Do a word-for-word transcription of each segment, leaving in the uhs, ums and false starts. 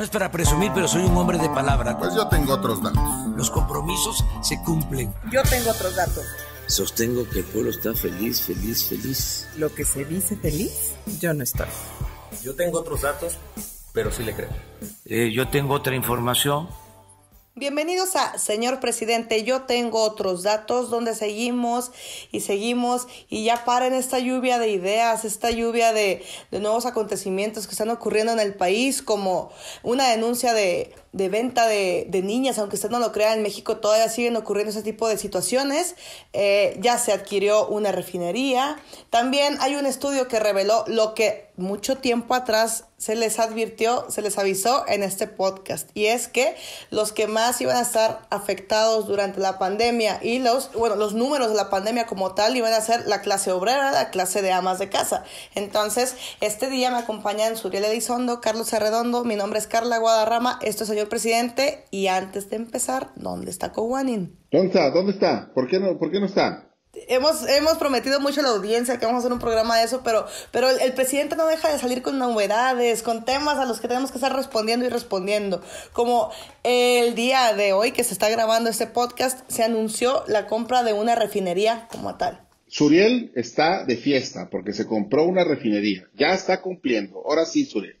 No es para presumir, pero soy un hombre de palabra. Pues yo tengo otros datos. Los compromisos se cumplen. Yo tengo otros datos. Sostengo que el pueblo está feliz, feliz, feliz. Lo que se dice feliz, yo no estoy. Yo tengo otros datos, pero sí le creo. Eh, yo tengo otra información. Bienvenidos a Señor Presidente, yo tengo otros datos, donde seguimos y seguimos y ya paren esta lluvia de ideas, esta lluvia de, de nuevos acontecimientos que están ocurriendo en el país, como una denuncia de, de venta de, de niñas, aunque usted no lo crea, en México todavía siguen ocurriendo ese tipo de situaciones, eh, ya se adquirió una refinería, también hay un estudio que reveló lo que mucho tiempo atrás se les advirtió, se les avisó en este podcast, y es que los que más iban a estar afectados durante la pandemia y los, bueno, los números de la pandemia como tal iban a ser la clase obrera, la clase de amas de casa. Entonces, este día me acompañan Zuriel Elizondo, Carlos Arredondo, mi nombre es Carla Guadarrama, esto es Señor Presidente, y antes de empezar, ¿dónde está Cowanin? ¿Dónde está? ¿Dónde está? ¿Por qué no, por qué no está? Hemos, hemos prometido mucho a la audiencia que vamos a hacer un programa de eso, pero, pero el, el presidente no deja de salir con novedades, con temas a los que tenemos que estar respondiendo y respondiendo. Como el día de hoy que se está grabando este podcast, se anunció la compra de una refinería como tal. Zuriel está de fiesta porque se compró una refinería. Ya está cumpliendo. Ahora sí, Zuriel.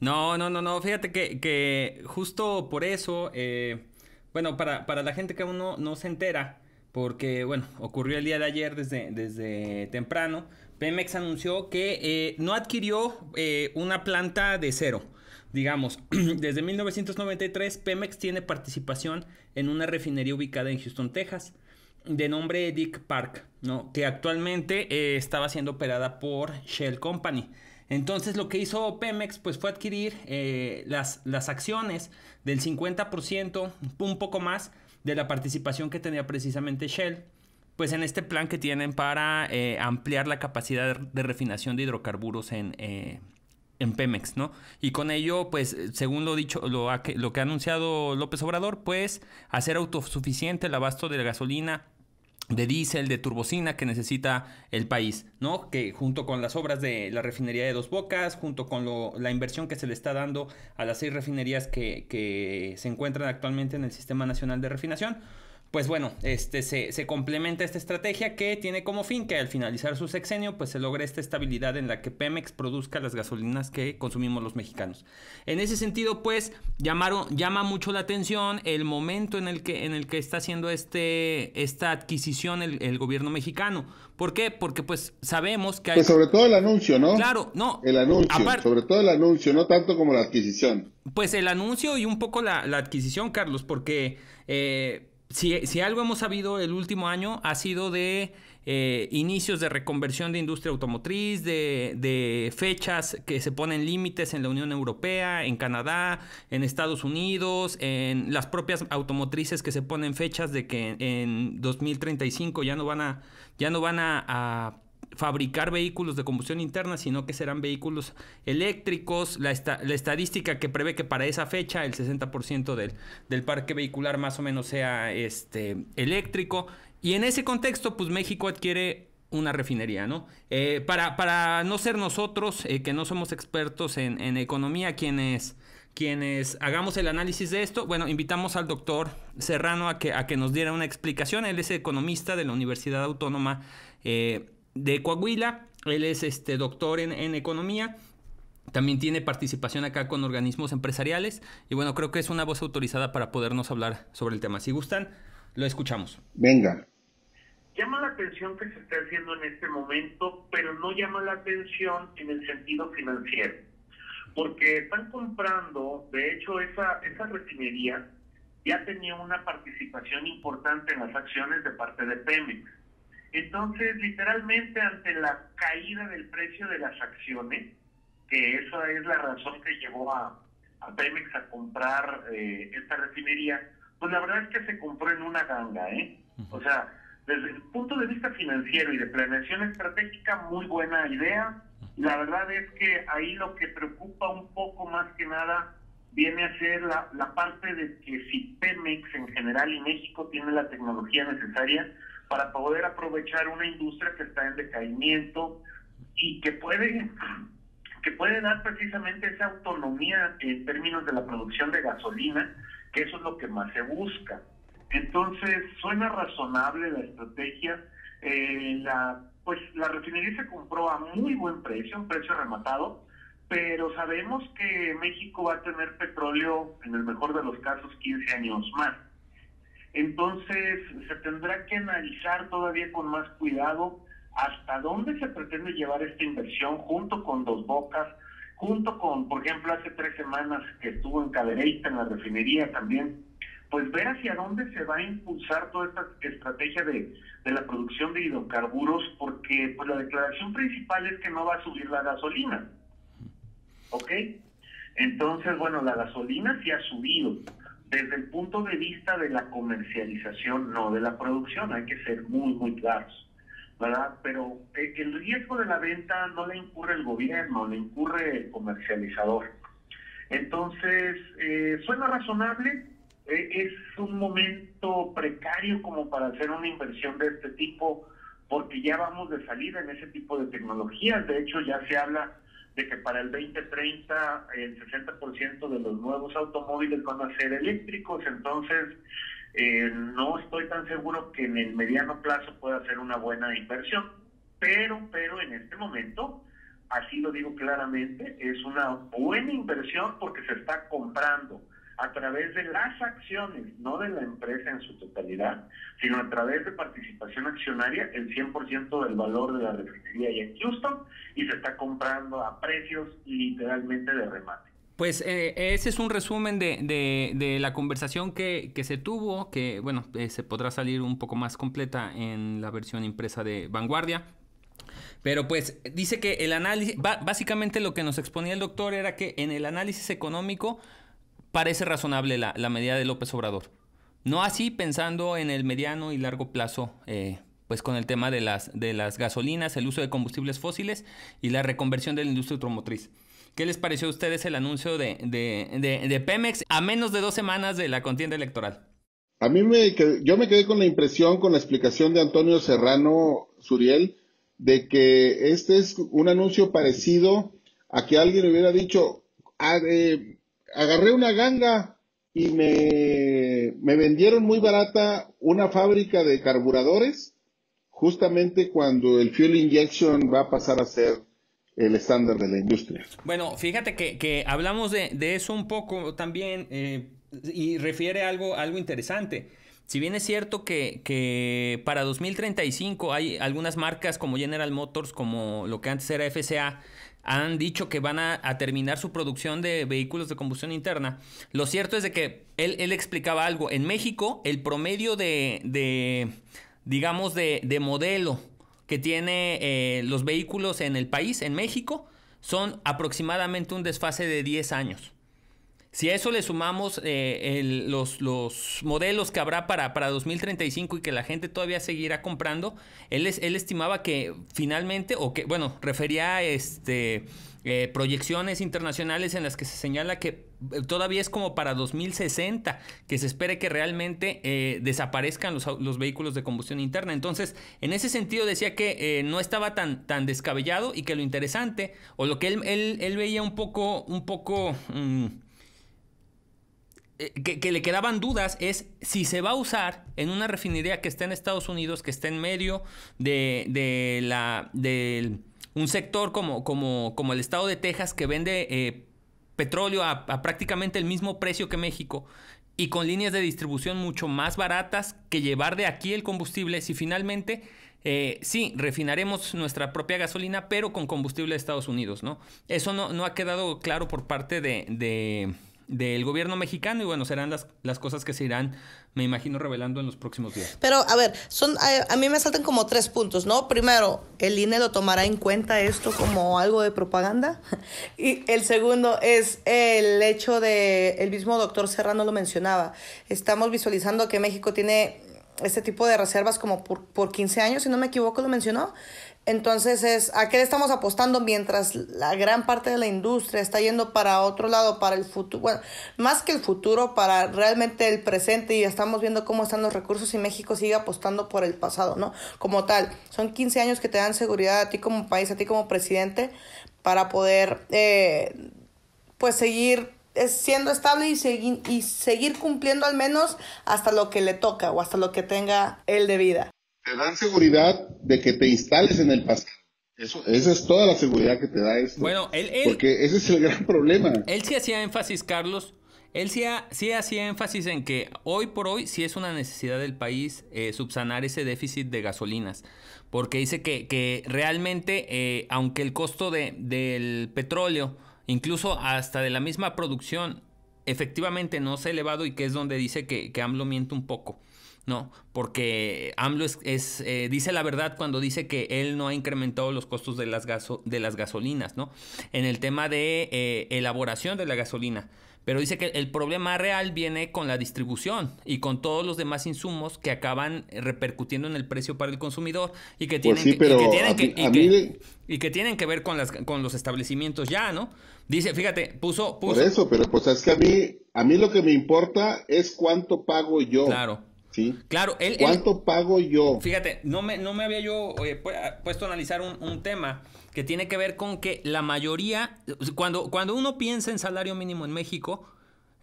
No, no, no, no. Fíjate que, que justo por eso, eh, bueno, para, para la gente que aún no, no se entera, porque, bueno, ocurrió el día de ayer desde, desde temprano, Pemex anunció que eh, no adquirió eh, una planta de cero. Digamos, desde mil novecientos noventa y tres Pemex tiene participación en una refinería ubicada en Houston, Texas, de nombre Deer Park, ¿no? Que actualmente eh, estaba siendo operada por Shell Company. Entonces lo que hizo Pemex pues fue adquirir eh, las, las acciones del cincuenta por ciento, un poco más, de la participación que tenía precisamente Shell, pues en este plan que tienen para eh, ampliar la capacidad de refinación de hidrocarburos en, eh, en Pemex, ¿no? Y con ello, pues, según lo dicho, lo, ha, lo que ha anunciado López Obrador, pues, hacer autosuficiente el abasto de la gasolina, de diésel, de turbocina que necesita el país, ¿no? Que junto con las obras de la refinería de Dos Bocas, junto con lo, la inversión que se le está dando a las seis refinerías que, que se encuentran actualmente en el Sistema Nacional de Refinación, pues bueno, este, se, se complementa esta estrategia que tiene como fin que al finalizar su sexenio, pues se logre esta estabilidad en la que Pemex produzca las gasolinas que consumimos los mexicanos. En ese sentido, pues, llamaron, llama mucho la atención el momento en el que, en el que está haciendo este, esta adquisición el, el gobierno mexicano. ¿Por qué? Porque, pues, sabemos que hay... Pues sobre todo el anuncio, ¿no? Claro, no. El anuncio, aparte... sobre todo el anuncio, no tanto como la adquisición. Pues el anuncio y un poco la, la adquisición, Carlos, porque... Eh, Si, si algo hemos sabido el último año ha sido de eh, inicios de reconversión de industria automotriz, de, de fechas que se ponen límites en la Unión Europea, en Canadá, en Estados Unidos, en las propias automotrices que se ponen fechas de que en dos mil treinta y cinco ya no van a, ya no van a, a fabricar vehículos de combustión interna, sino que serán vehículos eléctricos. La, esta, la estadística que prevé que para esa fecha el sesenta por ciento del, del parque vehicular más o menos sea este, eléctrico. Y en ese contexto, pues México adquiere una refinería, ¿no? Eh, para, para no ser nosotros, eh, que no somos expertos en, en economía, quienes... Quienes hagamos el análisis de esto, bueno, invitamos al doctor Serrano a que, a que nos diera una explicación. Él es economista de la Universidad Autónoma eh, de Coahuila, él es este doctor en, en economía, también tiene participación acá con organismos empresariales y bueno, creo que es una voz autorizada para podernos hablar sobre el tema. Si gustan, lo escuchamos. Venga. Llama la atención que se está haciendo en este momento, pero no llama la atención en el sentido financiero, porque están comprando, de hecho, esa, esa refinería ya tenía una participación importante en las acciones de parte de Pemex. Entonces, literalmente, ante la caída del precio de las acciones, que esa es la razón que llevó a, a Pemex a comprar eh, esta refinería, pues la verdad es que se compró en una ganga, ¿eh? O sea, desde el punto de vista financiero y de planeación estratégica, muy buena idea. La verdad es que ahí lo que preocupa un poco más que nada viene a ser la, la parte de que si Pemex en general y México tiene la tecnología necesaria para poder aprovechar una industria que está en decaimiento y que puede que puede dar precisamente esa autonomía en términos de la producción de gasolina, que eso es lo que más se busca. Entonces, suena razonable la estrategia. Eh, la, pues la refinería se compró a muy buen precio, un precio rematado, pero sabemos que México va a tener petróleo, en el mejor de los casos, quince años más. Entonces, se tendrá que analizar todavía con más cuidado hasta dónde se pretende llevar esta inversión junto con Dos Bocas, junto con, por ejemplo, hace tres semanas que estuvo en Cadereyta, en la refinería también, pues ver hacia dónde se va a impulsar toda esta estrategia de, de la producción de hidrocarburos, porque pues la declaración principal es que no va a subir la gasolina, ¿ok? Entonces, bueno, la gasolina sí ha subido, desde el punto de vista de la comercialización, no de la producción, hay que ser muy, muy claros, ¿verdad? Pero el riesgo de la venta no le incurre el gobierno, le incurre el comercializador. Entonces, eh, suena razonable, eh, es un momento precario como para hacer una inversión de este tipo, porque ya vamos de salida en ese tipo de tecnologías. De hecho, ya se habla de que para el veinte treinta el sesenta por ciento de los nuevos automóviles van a ser eléctricos, entonces... Eh, no estoy tan seguro que en el mediano plazo pueda ser una buena inversión, pero, pero en este momento, así lo digo claramente, es una buena inversión porque se está comprando a través de las acciones, no de la empresa en su totalidad, sino a través de participación accionaria, el cien por ciento del valor de la refinería allá en Houston, y se está comprando a precios literalmente de remate. Pues eh, ese es un resumen de, de, de la conversación que, que se tuvo, que bueno, eh, se podrá salir un poco más completa en la versión impresa de Vanguardia. Pero pues dice que el análisis, básicamente lo que nos exponía el doctor era que en el análisis económico parece razonable la, la medida de López Obrador. No así pensando en el mediano y largo plazo, eh, pues con el tema de las, de las gasolinas, el uso de combustibles fósiles y la reconversión de la industria automotriz. ¿Qué les pareció a ustedes el anuncio de, de, de, de Pemex a menos de dos semanas de la contienda electoral? A mí me yo me quedé con la impresión, con la explicación de Antonio Serrano, Zuriel, de que este es un anuncio parecido a que alguien hubiera dicho, agarré una ganga y me, me vendieron muy barata una fábrica de carburadores, justamente cuando el fuel injection va a pasar a ser el estándar de la industria. Bueno, fíjate que, que hablamos de, de eso un poco también, eh, y refiere a algo, algo interesante. Si bien es cierto que, que para dos mil treinta y cinco hay algunas marcas como General Motors, como lo que antes era F C A, han dicho que van a, a terminar su producción de vehículos de combustión interna. Lo cierto es de que él, él explicaba algo. En México, el promedio de, de digamos, de, de modelo que tiene eh, los vehículos en el país, en México, son aproximadamente un desfase de diez años. Si a eso le sumamos eh, el, los, los modelos que habrá para, para dos mil treinta y cinco y que la gente todavía seguirá comprando, él, es, él estimaba que finalmente, o que, bueno, refería a este, eh, proyecciones internacionales en las que se señala que todavía es como para dos mil sesenta que se espere que realmente eh, desaparezcan los, los vehículos de combustión interna. Entonces, en ese sentido decía que eh, no estaba tan, tan descabellado y que lo interesante, o lo que él, él, él veía un poco, un poco mmm, que, que le quedaban dudas, es si se va a usar en una refinería que está en Estados Unidos, que está en medio de, de la de un sector como, como, como el estado de Texas, que vende eh, petróleo a, a prácticamente el mismo precio que México y con líneas de distribución mucho más baratas, que llevar de aquí el combustible. Si finalmente eh, sí, refinaremos nuestra propia gasolina, pero con combustible de Estados Unidos, ¿no? Eso no, no ha quedado claro por parte de, de, del gobierno mexicano, y bueno, serán las, las cosas que se irán, me imagino, revelando en los próximos días. Pero, a ver, son a, a mí me saltan como tres puntos, ¿no? Primero, ¿el I N E lo tomará en cuenta esto como algo de propaganda? Y el segundo es el hecho de, el mismo doctor Serrano lo mencionaba, estamos visualizando que México tiene este tipo de reservas como por, por quince años, si no me equivoco lo mencionó. Entonces, es ¿a qué le estamos apostando mientras la gran parte de la industria está yendo para otro lado, para el futuro? Bueno, más que el futuro, para realmente el presente, y estamos viendo cómo están los recursos y México sigue apostando por el pasado, ¿no? Como tal, son quince años que te dan seguridad a ti como país, a ti como presidente, para poder eh, pues seguir siendo estable y, segui y seguir cumpliendo al menos hasta lo que le toca o hasta lo que tenga él de vida. Te dan seguridad de que te instales en el pasado. Eso, esa es toda la seguridad que te da esto. Bueno, él, él, porque ese es el gran problema. Él sí hacía énfasis, Carlos, él sí, ha, sí hacía énfasis en que hoy por hoy sí es una necesidad del país eh, subsanar ese déficit de gasolinas, porque dice que, que realmente, eh, aunque el costo de, del petróleo, incluso hasta de la misma producción, efectivamente no se ha elevado, y que es donde dice que, que AMLO miente un poco. No, porque AMLO es, es, eh, dice la verdad cuando dice que él no ha incrementado los costos de las, gaso de las gasolinas, ¿no? En el tema de eh, elaboración de la gasolina. Pero dice que el problema real viene con la distribución y con todos los demás insumos que acaban repercutiendo en el precio para el consumidor y que tienen que ver con, las, con los establecimientos ya, ¿no? Dice, fíjate, puso, puso... Por eso, pero pues es que a mí, a mí lo que me importa es cuánto pago yo. Claro. Sí. Claro, él, ¿cuánto él, pago yo? Fíjate, no me, no me había yo eh, puesto a analizar un, un tema que tiene que ver con que la mayoría, cuando, cuando uno piensa en salario mínimo en México,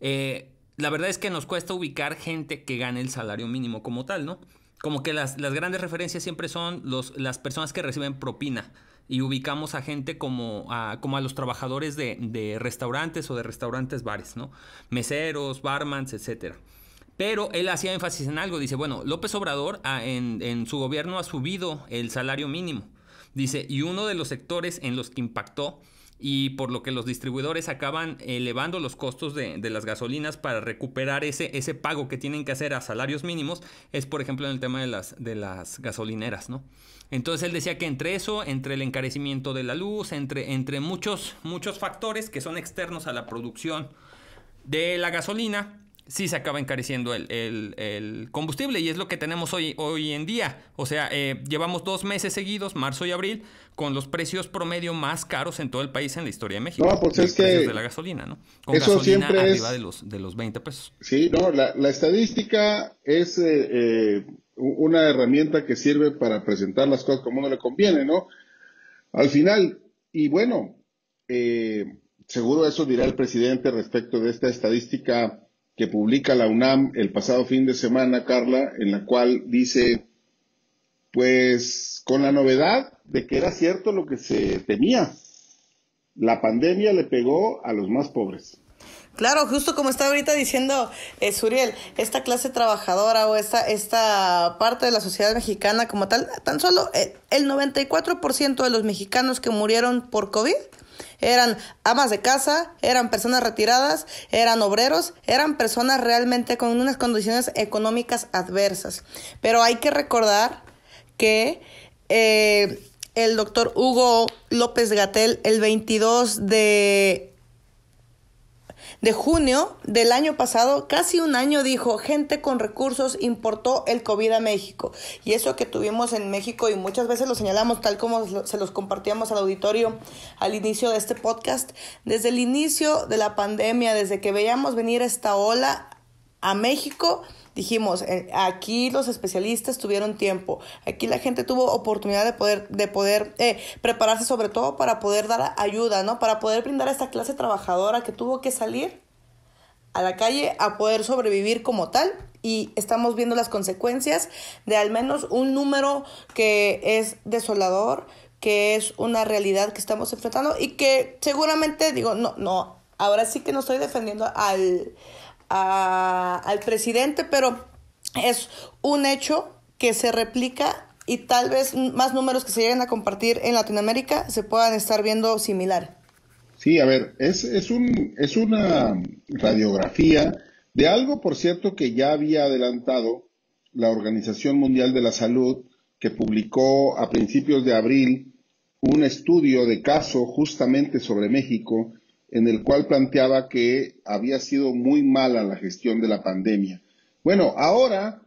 eh, la verdad es que nos cuesta ubicar gente que gane el salario mínimo como tal, ¿no? Como que las, las grandes referencias siempre son los, las personas que reciben propina, y ubicamos a gente como a, como a los trabajadores de, de restaurantes o de restaurantes bares, ¿no? Meseros, barmans, etcétera. Pero él hacía énfasis en algo, dice, bueno, López Obrador ah, en, en su gobierno ha subido el salario mínimo, dice, y uno de los sectores en los que impactó y por lo que los distribuidores acaban elevando los costos de, de las gasolinas para recuperar ese, ese pago que tienen que hacer a salarios mínimos es, por ejemplo, en el tema de las, de las gasolineras, ¿no? Entonces él decía que entre eso, entre el encarecimiento de la luz, entre, entre muchos, muchos factores que son externos a la producción de la gasolina, sí se acaba encareciendo el, el, el combustible, y es lo que tenemos hoy, hoy en día. O sea, eh, llevamos dos meses seguidos, marzo y abril, con los precios promedio más caros en todo el país en la historia de México. No, pues es que... de la gasolina, ¿no? Con eso gasolina siempre arriba es... de, los, de los veinte pesos. Sí, no, la, la estadística es eh, eh, una herramienta que sirve para presentar las cosas como uno le conviene, ¿no? Al final, y bueno, eh, seguro eso dirá el presidente respecto de esta estadística que publica la UNAM el pasado fin de semana, Carla, en la cual dice, pues con la novedad de que era cierto lo que se temía, la pandemia le pegó a los más pobres. Claro, justo como está ahorita diciendo eh, Zuriel, esta clase trabajadora o esta, esta parte de la sociedad mexicana como tal, tan solo el noventa y cuatro por ciento de los mexicanos que murieron por COVID eran amas de casa, eran personas retiradas, eran obreros, eran personas realmente con unas condiciones económicas adversas. Pero hay que recordar que eh, el doctor Hugo López-Gatell, el veintidós de... de junio del año pasado, casi un año, dijo, gente con recursos importó el COVID a México. Y eso que tuvimos en México, y muchas veces lo señalamos, tal como se los compartíamos al auditorio al inicio de este podcast, desde el inicio de la pandemia, desde que veíamos venir esta ola a México, dijimos, eh, aquí los especialistas tuvieron tiempo, aquí la gente tuvo oportunidad de poder, de poder eh, prepararse, sobre todo para poder dar ayuda, ¿no? Para poder brindar a esta clase trabajadora que tuvo que salir a la calle a poder sobrevivir como tal, y estamos viendo las consecuencias de al menos un número que es desolador, que es una realidad que estamos enfrentando y que seguramente, digo, no, no, ahora sí que no estoy defendiendo al... A, al presidente, pero es un hecho que se replica, y tal vez más números que se lleguen a compartir en Latinoamérica se puedan estar viendo similar. Sí, a ver, es, es, un, es una radiografía de algo, por cierto, que ya había adelantado la Organización Mundial de la Salud, que publicó a principios de abril un estudio de caso justamente sobre México, en el cual planteaba que había sido muy mala la gestión de la pandemia. Bueno, ahora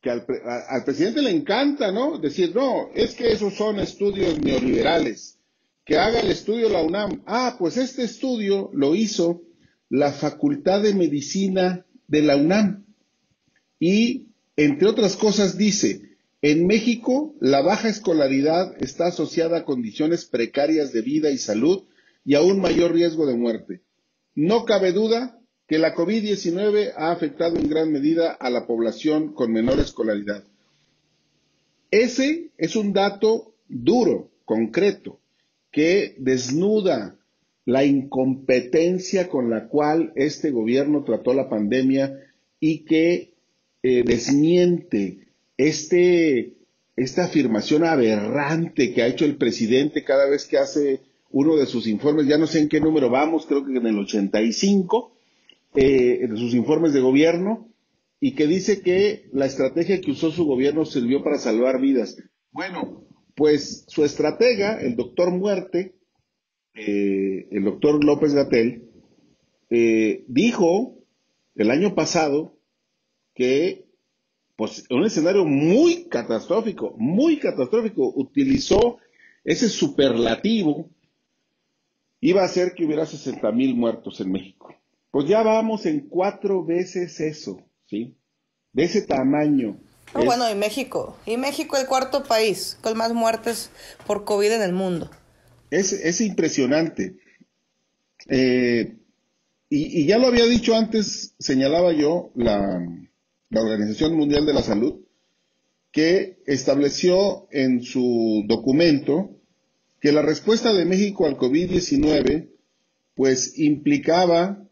que al, pre a, al presidente le encanta, ¿no? Decir, no, es que esos son estudios neoliberales, que haga el estudio la UNAM. Ah, pues este estudio lo hizo la Facultad de Medicina de la UNAM. Y, entre otras cosas, dice, En México, la baja escolaridad está asociada a condiciones precarias de vida y salud y a un mayor riesgo de muerte. No cabe duda que la COVID diecinueve ha afectado en gran medida a la población con menor escolaridad. Ese es un dato duro, concreto, que desnuda la incompetencia con la cual este gobierno trató la pandemia y que eh, desmiente este, esta afirmación aberrante que ha hecho el presidente cada vez que hace uno de sus informes, ya no sé en qué número vamos, creo que en el ochenta y cinco, eh, de sus informes de gobierno, y que dice que la estrategia que usó su gobierno sirvió para salvar vidas. Bueno, pues su estratega, el doctor Muerte, eh, el doctor López-Gatell, eh, dijo el año pasado que, pues, en un escenario muy catastrófico, muy catastrófico, utilizó ese superlativo, iba a hacer que hubiera sesenta mil muertos en México. Pues ya vamos en cuatro veces eso, ¿sí? De ese tamaño. No, es... Bueno, y México, y México el cuarto país con más muertes por COVID en el mundo. Es, es impresionante. Eh, y, y ya lo había dicho antes, señalaba yo, la, la Organización Mundial de la Salud, que estableció en su documento que la respuesta de México al COVID diecinueve, pues, implicaba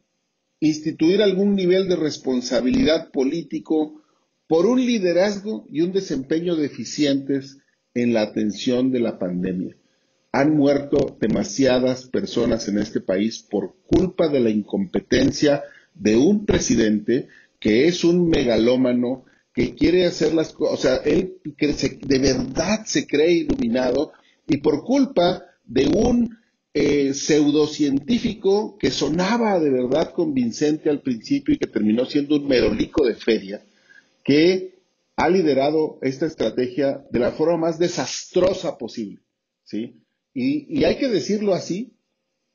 instituir algún nivel de responsabilidad político por un liderazgo y un desempeño deficientes en la atención de la pandemia. Han muerto demasiadas personas en este país por culpa de la incompetencia de un presidente que es un megalómano, que quiere hacer las cosas, o sea, él que se, de verdad se cree iluminado, y por culpa de un eh, pseudocientífico que sonaba de verdad convincente al principio y que terminó siendo un merolico de feria, que ha liderado esta estrategia de la forma más desastrosa posible, ¿sí? Y, y hay que decirlo así,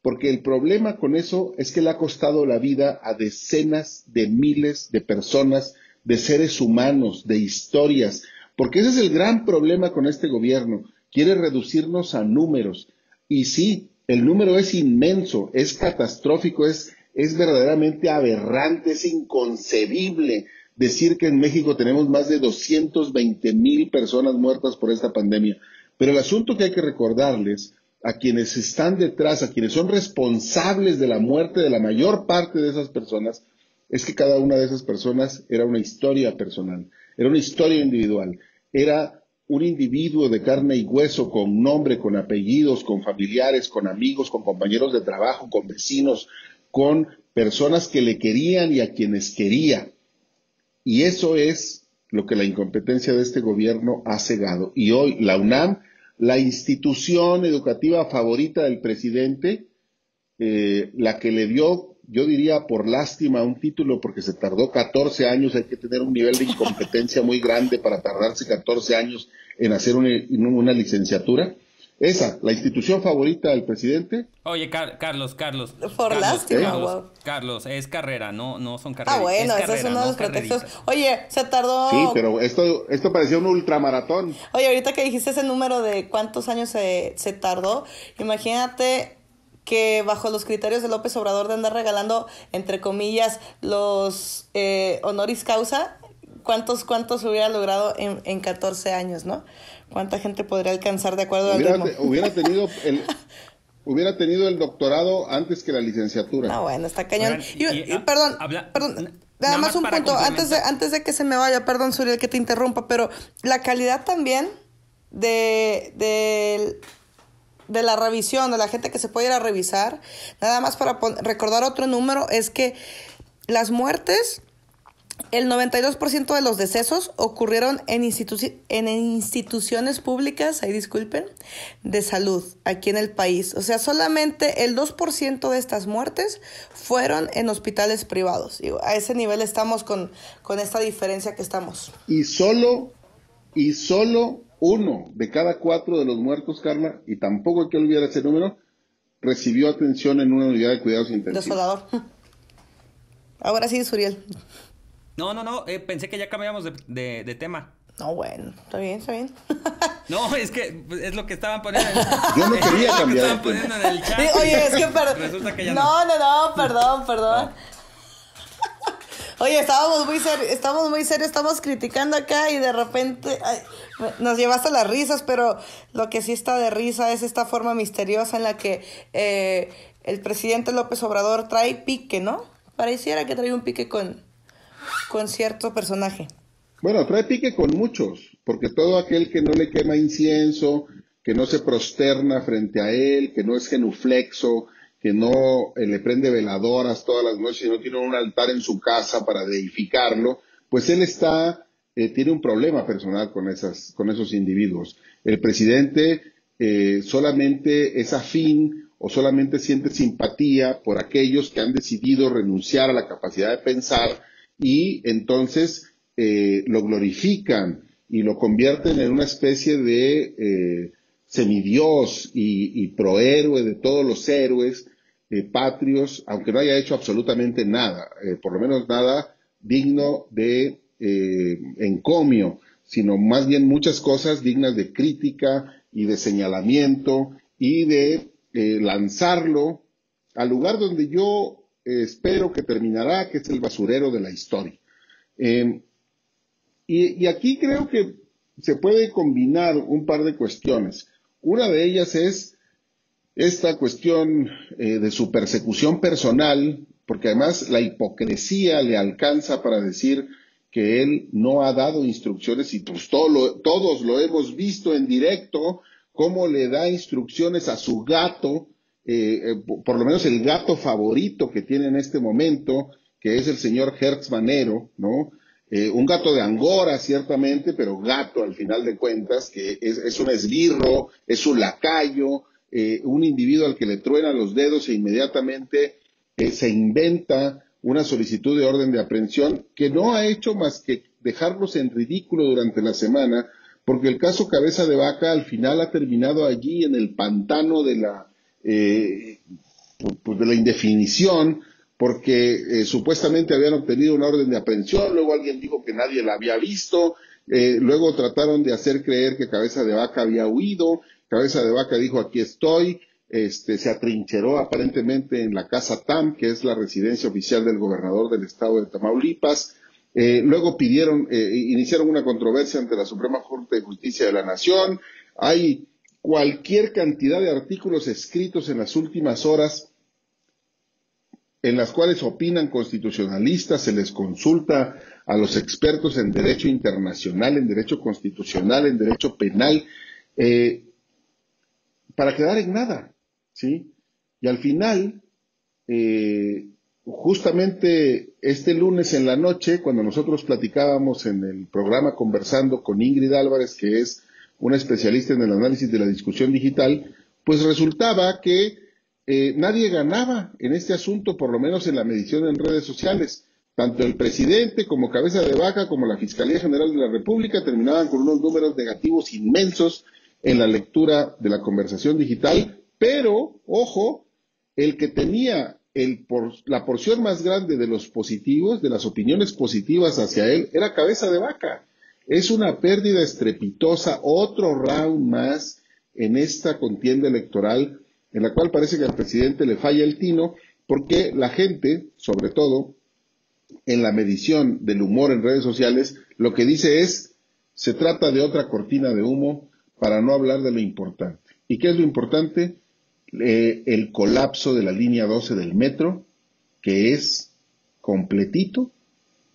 porque el problema con eso es que le ha costado la vida a decenas de miles de personas, de seres humanos, de historias, porque ese es el gran problema con este gobierno. Quiere reducirnos a números, y sí, el número es inmenso, es catastrófico, es, es verdaderamente aberrante, es inconcebible decir que en México tenemos más de doscientas veinte mil personas muertas por esta pandemia. Pero el asunto que hay que recordarles a quienes están detrás, a quienes son responsables de la muerte de la mayor parte de esas personas, es que cada una de esas personas era una historia personal, era una historia individual, era un individuo de carne y hueso, con nombre, con apellidos, con familiares, con amigos, con compañeros de trabajo, con vecinos, con personas que le querían y a quienes quería. Y eso es lo que la incompetencia de este gobierno ha cegado. Y hoy la UNAM, la institución educativa favorita del presidente, eh, la que le dio, yo diría por lástima, un título, porque se tardó catorce años, hay que tener un nivel de incompetencia muy grande para tardarse catorce años en hacer una, una licenciatura. Esa, la institución favorita del presidente. Oye, Car Carlos, Carlos. Por Carlos, lástima, ¿eh? Carlos, Carlos, es carrera, no, no son carreras. Ah, bueno, es carrera, ese es uno no de los pretextos. Oye, se tardó. Sí, pero esto, esto parecía un ultramaratón. Oye, ahorita que dijiste ese número de cuántos años se, se tardó, imagínate que bajo los criterios de López Obrador de andar regalando, entre comillas, los eh, honoris causa, ¿cuántos, cuántos hubiera logrado en, en catorce años, ¿no? ¿Cuánta gente podría alcanzar de acuerdo al ritmo? Hubiera tenido el, hubiera tenido el doctorado antes que la licenciatura. No, bueno, está cañón. Y, y, y, perdón, habla, perdón, nada más un punto, antes de, antes de que se me vaya, perdón, Zuriel, que te interrumpa, pero la calidad también de, de, de la revisión, de la gente que se puede ir a revisar, nada más para recordar otro número, es que las muertes... El noventa y dos por ciento de los decesos ocurrieron en, institu en instituciones públicas, ahí disculpen, de salud aquí en el país. O sea, solamente el dos por ciento de estas muertes fueron en hospitales privados. Y a ese nivel estamos con, con esta diferencia que estamos. Y solo, y solo uno de cada cuatro de los muertos, Carla, y tampoco hay que olvidar ese número, recibió atención en una unidad de cuidados intensivos. Desolador. Ahora sí, Zuriel. No, no, no, eh, pensé que ya cambiamos de, de, de tema. No, bueno, está bien, está bien. No, es que es lo que estaban poniendo en el chat. Yo no quería cambiar. Estaban poniendo en el chat. Oye, es que perdón. Resulta que ya no. No, no, no, perdón, perdón. Oye, estábamos muy serios, estamos muy serios, estamos criticando acá y de repente ay, nos llevaste a las risas, pero lo que sí está de risa es esta forma misteriosa en la que eh, el presidente López Obrador trae pique, ¿no? Pareciera que trae un pique con, con cierto personaje. Bueno, trae pique con muchos, porque todo aquel que no le quema incienso, que no se prosterna frente a él, que no es genuflexo, que no eh, le prende veladoras todas las noches y no tiene un altar en su casa para deificarlo, pues él está, eh, tiene un problema personal con esas, con esos individuos. El presidente eh, solamente es afín o solamente siente simpatía por aquellos que han decidido renunciar a la capacidad de pensar y entonces eh, lo glorifican y lo convierten en una especie de... Eh, semidios y, y prohéroe de todos los héroes eh, patrios, aunque no haya hecho absolutamente nada, eh, por lo menos nada digno de eh, encomio, sino más bien muchas cosas dignas de crítica y de señalamiento y de eh, lanzarlo al lugar donde yo eh, espero que terminará, que es el basurero de la historia. Eh, y, y aquí creo que se puede combinar un par de cuestiones. Una de ellas es esta cuestión eh, de su persecución personal, porque además la hipocresía le alcanza para decir que él no ha dado instrucciones y pues todo lo, todos lo hemos visto en directo, cómo le da instrucciones a su gato, eh, eh, por lo menos el gato favorito que tiene en este momento, que es el señor Hertz Manero, ¿no? Eh, un gato de Angora, ciertamente, pero gato al final de cuentas, que es, es un esbirro, es un lacayo, eh, un individuo al que le truena los dedos e inmediatamente eh, se inventa una solicitud de orden de aprehensión que no ha hecho más que dejarlos en ridículo durante la semana, porque el caso Cabeza de Vaca al final ha terminado allí en el pantano de la, eh, pues de la indefinición, porque eh, supuestamente habían obtenido una orden de aprehensión, luego alguien dijo que nadie la había visto, eh, luego trataron de hacer creer que Cabeza de Vaca había huido, Cabeza de Vaca dijo aquí estoy, este, se atrincheró aparentemente en la Casa T A M, que es la residencia oficial del gobernador del estado de Tamaulipas, eh, luego pidieron, eh, iniciaron una controversia ante la Suprema Corte de Justicia de la Nación, hay cualquier cantidad de artículos escritos en las últimas horas en las cuales opinan constitucionalistas, se les consulta a los expertos en derecho internacional, en derecho constitucional, en derecho penal, eh, para quedar en nada, ¿sí? Y al final, eh, justamente este lunes en la noche, cuando nosotros platicábamos en el programa Conversando con Ingrid Álvarez, que es una especialista en el análisis de la discusión digital, pues resultaba que Eh, nadie ganaba en este asunto, por lo menos en la medición en redes sociales. Tanto el presidente como Cabeza de Vaca, como la Fiscalía General de la República, terminaban con unos números negativos inmensos en la lectura de la conversación digital. Pero, ojo, el que tenía el por, la porción más grande de los positivos, de las opiniones positivas hacia él, era Cabeza de Vaca. Es una pérdida estrepitosa, otro round más en esta contienda electoral, en la cual parece que al presidente le falla el tino, porque la gente, sobre todo en la medición del humor en redes sociales, lo que dice es, se trata de otra cortina de humo para no hablar de lo importante. ¿Y qué es lo importante? Eh, el colapso de la línea doce del metro, que es completito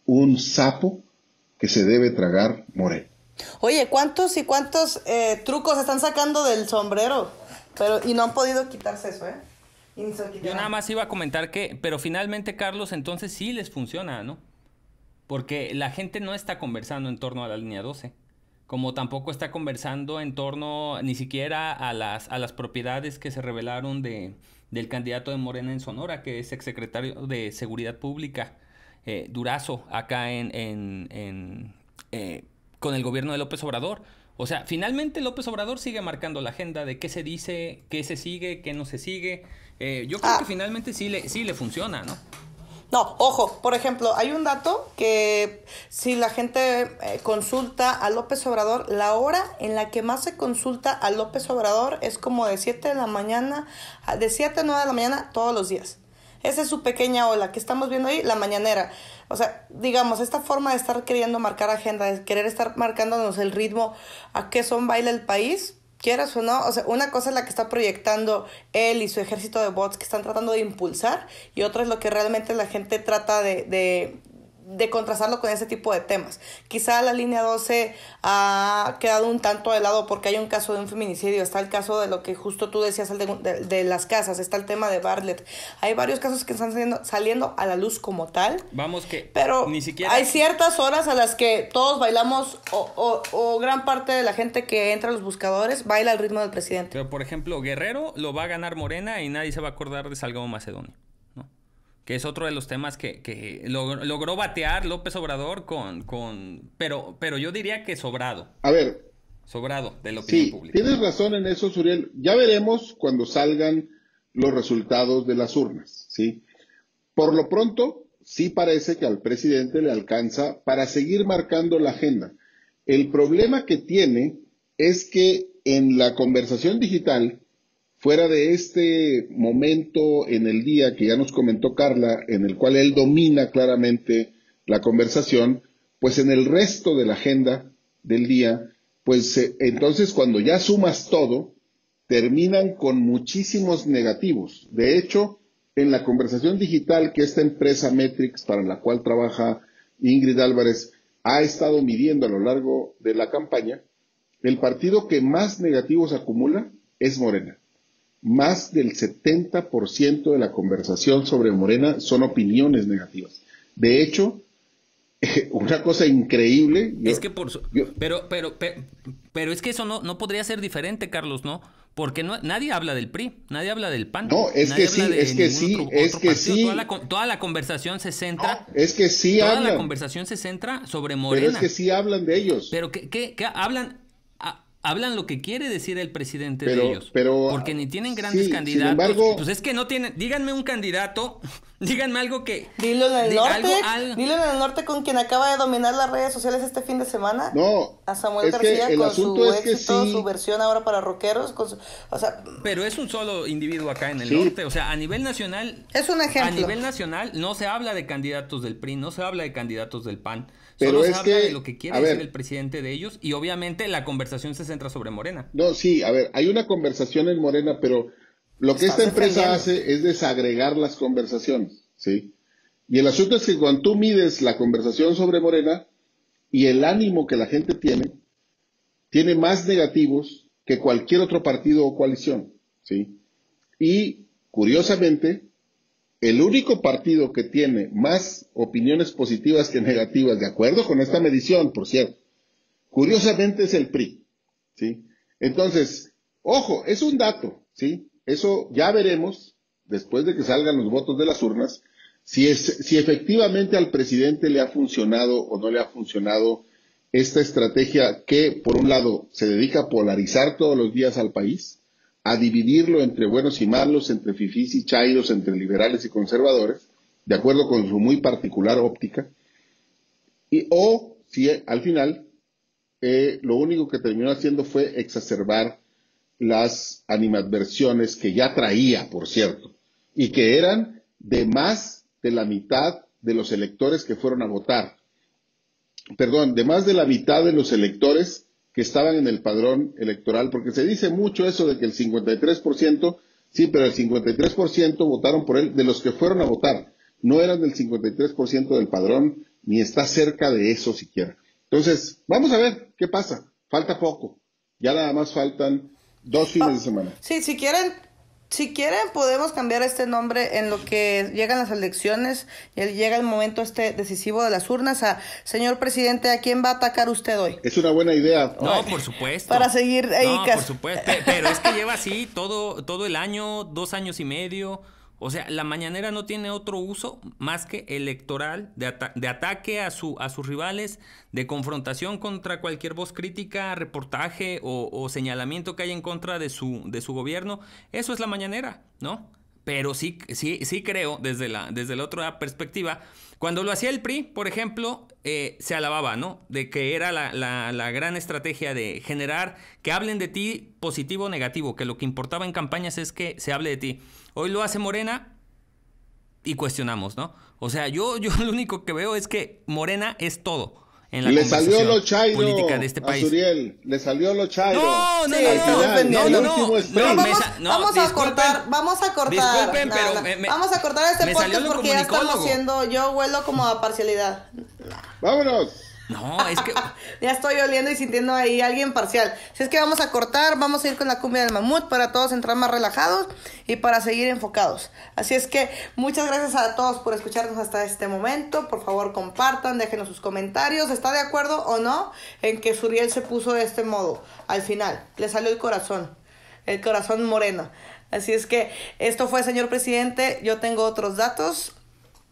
un sapo que se debe tragar Morel. Oye, ¿cuántos y cuántos eh, trucos están sacando del sombrero? Pero, y no han podido quitarse eso, ¿eh? Yo nada más iba a comentar que, pero finalmente, Carlos, entonces sí les funciona, ¿no? Porque la gente no está conversando en torno a la línea doce, como tampoco está conversando en torno ni siquiera a las, a las propiedades que se revelaron de, del candidato de Morena en Sonora, que es exsecretario de Seguridad Pública, eh, Durazo, acá en, en, en eh, con el gobierno de López Obrador. O sea, finalmente López Obrador sigue marcando la agenda de qué se dice, qué se sigue, qué no se sigue. Eh, yo creo ah. que finalmente sí le, sí le funciona, ¿no? No, ojo, por ejemplo, hay un dato que si la gente eh, consulta a López Obrador, la hora en la que más se consulta a López Obrador es como de siete de la mañana, de siete a nueve de la mañana todos los días. Esa es su pequeña ola que estamos viendo ahí, la mañanera. O sea, digamos, esta forma de estar queriendo marcar agenda, de querer estar marcándonos el ritmo a qué son baila el país, quieras o no, o sea, una cosa es la que está proyectando él y su ejército de bots que están tratando de impulsar, y otra es lo que realmente la gente trata de, de, de contrastarlo con ese tipo de temas. Quizá la línea doce ha quedado un tanto de lado porque hay un caso de un feminicidio, está el caso de lo que justo tú decías, el de, de, de las casas, está el tema de Bartlett. Hay varios casos que están saliendo, saliendo a la luz como tal. Vamos que pero ni siquiera... hay ciertas horas a las que todos bailamos o, o, o gran parte de la gente que entra a los buscadores baila al ritmo del presidente. Pero, por ejemplo, Guerrero lo va a ganar Morena y nadie se va a acordar de Salgado Macedonio, que es otro de los temas que, que log- logró batear López Obrador con... con pero, pero yo diría que sobrado. A ver. Sobrado de la opinión sí, pública. Tienes razón en eso, Zuriel. Ya veremos cuando salgan los resultados de las urnas, ¿sí? Por lo pronto, sí parece que al presidente le alcanza para seguir marcando la agenda. El problema que tiene es que en la conversación digital... Fuera de este momento en el día que ya nos comentó Carla, en el cual él domina claramente la conversación, pues en el resto de la agenda del día, pues eh, entonces cuando ya sumas todo, terminan con muchísimos negativos. De hecho, en la conversación digital que esta empresa Metrics, para la cual trabaja Ingrid Álvarez, ha estado midiendo a lo largo de la campaña, el partido que más negativos acumula es Morena. Más del setenta por ciento de la conversación sobre Morena son opiniones negativas. De hecho, una cosa increíble... Yo, es que por... Su, yo, pero, pero, pero, pero es que eso no, no podría ser diferente, Carlos, ¿no? Porque no, nadie habla del P R I, nadie habla del P A N. No, es que sí, es que sí, otro, es otro que partido. sí. Toda la, toda la conversación se centra... No, es que sí toda hablan. Toda la conversación se centra sobre Morena. Pero es que sí hablan de ellos. Pero que, que, que hablan... Hablan lo que quiere decir el presidente pero, de ellos, pero, porque ni tienen grandes sí, candidatos. Sin embargo, pues es que no tienen, díganme un candidato, díganme algo que... Dilo en el de, norte, algo, al... dilo en el norte con quien acaba de dominar las redes sociales este fin de semana. No, a Samuel García con su éxito, que sí. su versión ahora para rockeros, con su, o sea... Pero es un solo individuo acá en el sí. norte, o sea, a nivel nacional... Es un ejemplo. A nivel nacional no se habla de candidatos del P R I, no se habla de candidatos del P A N. Pero Solo es se habla que, de lo que quiere decir ver, el presidente de ellos y obviamente la conversación se centra sobre Morena. No, sí, a ver, hay una conversación en Morena, pero lo que esta empresa hace es desagregar las conversaciones, ¿sí? Y el asunto es que cuando tú mides la conversación sobre Morena y el ánimo que la gente tiene, tiene más negativos que cualquier otro partido o coalición, ¿sí? Y, curiosamente... El único partido que tiene más opiniones positivas que negativas, de acuerdo con esta medición, por cierto, curiosamente es el P R I, ¿sí? Entonces, ojo, es un dato, ¿sí? Eso ya veremos, después de que salgan los votos de las urnas, si, es, si efectivamente al presidente le ha funcionado o no le ha funcionado esta estrategia que, por un lado, se dedica a polarizar todos los días al país, a dividirlo entre buenos y malos, entre fifís y chairos, entre liberales y conservadores, de acuerdo con su muy particular óptica, y o si al final eh, lo único que terminó haciendo fue exacerbar las animadversiones que ya traía, por cierto, y que eran de más de la mitad de los electores que fueron a votar, perdón, de más de la mitad de los electores que estaban en el padrón electoral, porque se dice mucho eso de que el cincuenta y tres por ciento, sí, pero el cincuenta y tres por ciento votaron por él, de los que fueron a votar, no eran del cincuenta y tres por ciento del padrón, ni está cerca de eso siquiera. Entonces, vamos a ver qué pasa, falta poco, ya nada más faltan dos fines oh, de semana. Sí, si quieren... Si quieren, podemos cambiar este nombre en lo que llegan las elecciones y llega el momento este decisivo de las urnas a Señor Presidente, ¿a quién va a atacar usted hoy? Es una buena idea. No, Oye. por supuesto. Para seguir ahí. No, por supuesto. Pero es que lleva así todo, todo el año, dos años y medio. O sea, la mañanera no tiene otro uso más que electoral, de, ata de ataque a, su a sus rivales, de confrontación contra cualquier voz crítica, reportaje o, o señalamiento que haya en contra de su, de su gobierno. Eso es la mañanera, ¿no? Pero sí, sí, sí creo, desde la, desde la otra perspectiva, cuando lo hacía el P R I, por ejemplo, eh, se alababa, ¿no? De que era la, la, la gran estrategia de generar que hablen de ti positivo o negativo, que lo que importaba en campañas es que se hable de ti. Hoy lo hace Morena y cuestionamos, ¿no? O sea, yo, yo lo único que veo es que Morena es todo. En la le salió lo chairo política de este país. Azuriel, le salió lo chairo. No, no, sí, final, no, no, no, no, vamos, no, vamos a cortar, vamos a cortar. Disculpen, no, pero no, me, vamos a cortar este podcast porque ya estamos siendo, yo huelo como a parcialidad. Vámonos. No, es que ya estoy oliendo y sintiendo ahí a alguien parcial. Si es que vamos a cortar, vamos a ir con la cumbia del mamut para todos entrar más relajados y para seguir enfocados. Así es que muchas gracias a todos por escucharnos hasta este momento. Por favor, compartan, déjenos sus comentarios. ¿Está de acuerdo o no en que Zuriel se puso de este modo? Al final, le salió el corazón, el corazón moreno. Así es que esto fue, señor presidente. Yo tengo otros datos.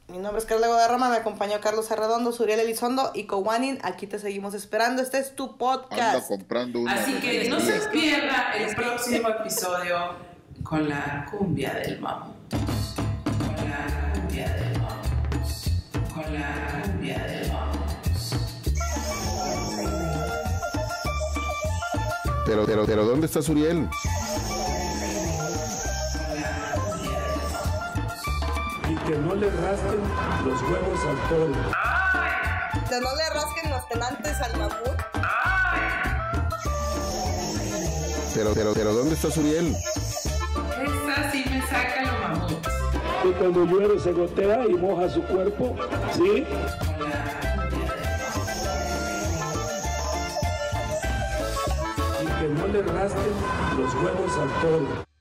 Mi nombre es Carla Guadarrama, me acompañó Carlos Arredondo, Zuriel Elizondo y Cowanin. Aquí te seguimos esperando. Este es tu podcast. Una Así que no se pierda el próximo episodio con la cumbia del mamut. Con la cumbia del mamut. Con la cumbia del mamut. Pero, pero, pero, ¿dónde está Zuriel? Que no le rasquen los huevos al toro. Que no le rasquen los tenantes al mamut. Pero, pero, pero, ¿dónde está Zuriel? Esta sí me saca lo mamut. Y cuando llueve se gotea y moja su cuerpo, ¿sí? Y que no le rasquen los huevos al toro.